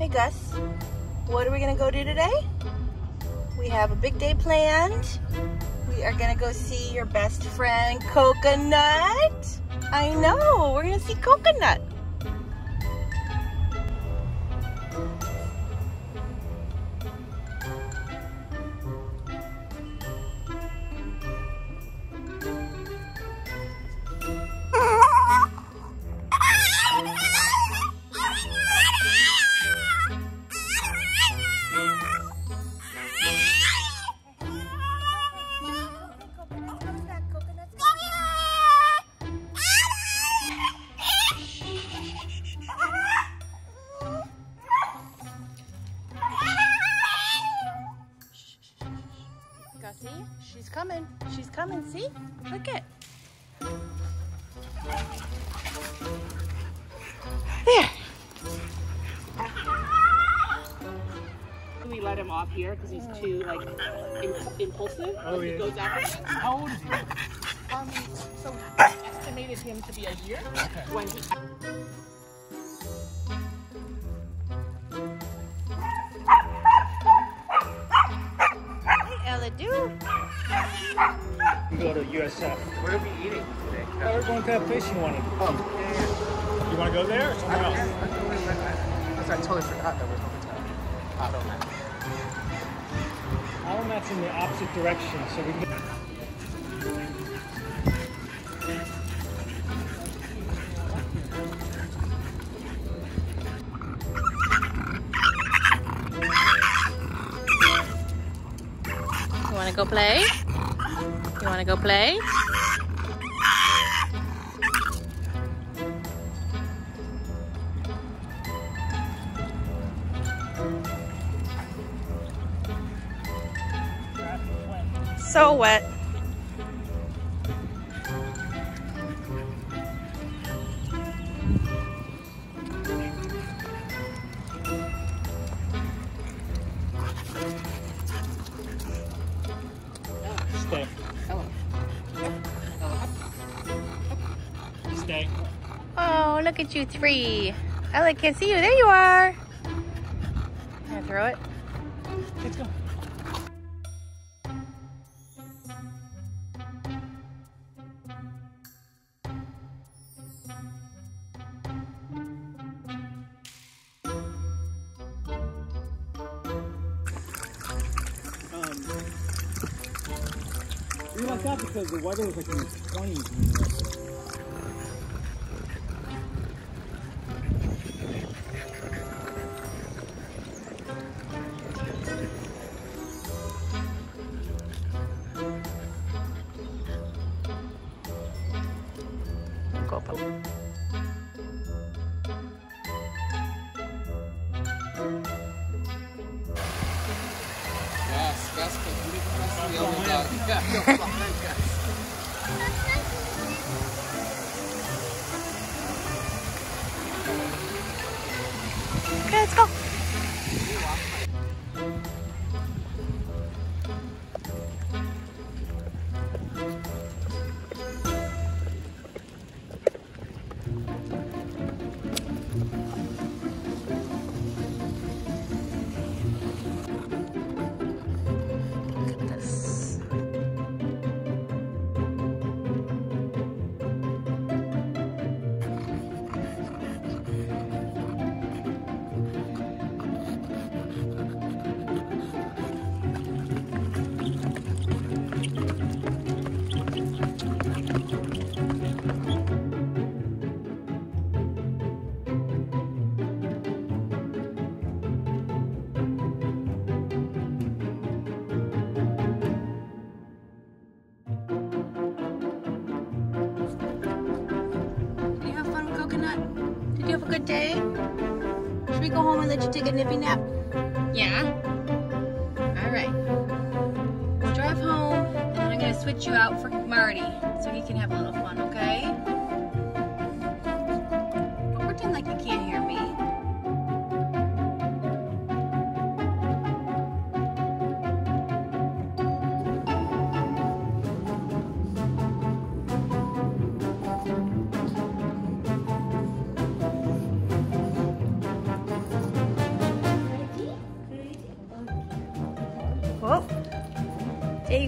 Hey Gus, what are we gonna go do today? We have a big day planned. We are gonna go see your best friend, Coconut. I know, we're gonna see Coconut. See? She's coming. She's coming. See? Look it. There. Can we let him off here because he's too like impulsive? Oh, yeah. He goes after him. How old is he? So we estimated him to be a year. Okay. When he go to USF. What are we eating today? Oh, we're going to that place you wanted. Oh. You want to go there or somewhere else? I totally forgot that we're going to Automat. Automat's in the opposite direction, so we can. You want to go play? You want to go play? So wet. Stay. Stay. Oh, look at you three. Ella can't see you. There you are. Can I throw it? Let's go. We like that because the weather was like in the 20s. Okay, let's go. Good day. Should we go home and let you take a nippy nap? Yeah? Alright. We'll drive home and then I'm going to switch you out for Marty so he can have a little fun, okay? Don't pretend like you can't hear me.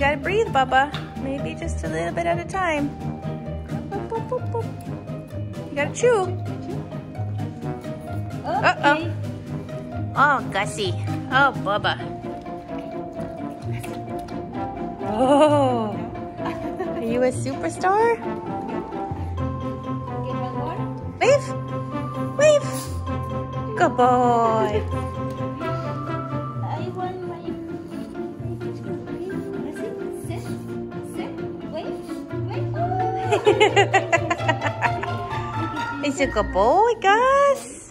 gotta breathe, Bubba. Maybe just a little bit at a time. Boop, boop, boop, boop. You gotta chew. Okay. Uh-oh. Oh, Gussie. Oh, Bubba. Oh. Are you a superstar? Wave. Wave. Good boy. It's a good boy, Gus.